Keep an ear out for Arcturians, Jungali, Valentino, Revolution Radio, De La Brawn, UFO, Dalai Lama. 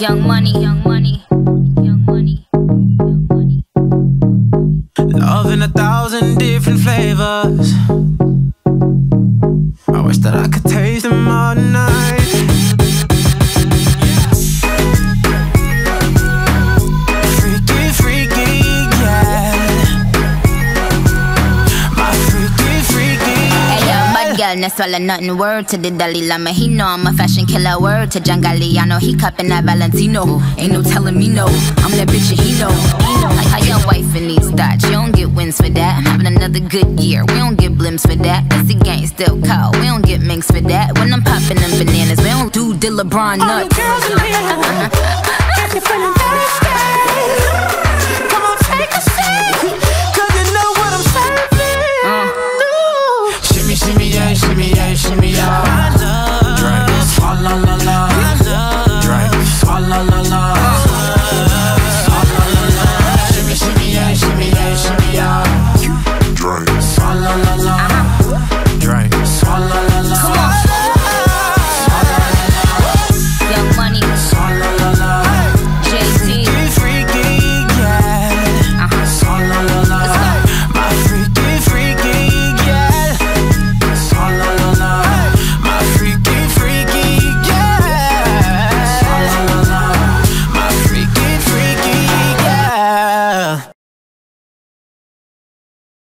Young money. Love in 1,000 different flavors. I wish that I could taste them all night. Girl, not swallow nothing, word to the Dalai Lama. He know I'm a fashion killer, word to Jungali. I know he cupping that Valentino. Ain't no telling me no, I'm that bitch and he know. Like how your wife in these thoughts, you don't get wins for that. I'm having another good year, we don't get blimps for that. It's the gang still call, we don't get minks for that. When I'm popping them bananas, we don't do De La Brawn nuts. All the girls in here, if you're feeling bad.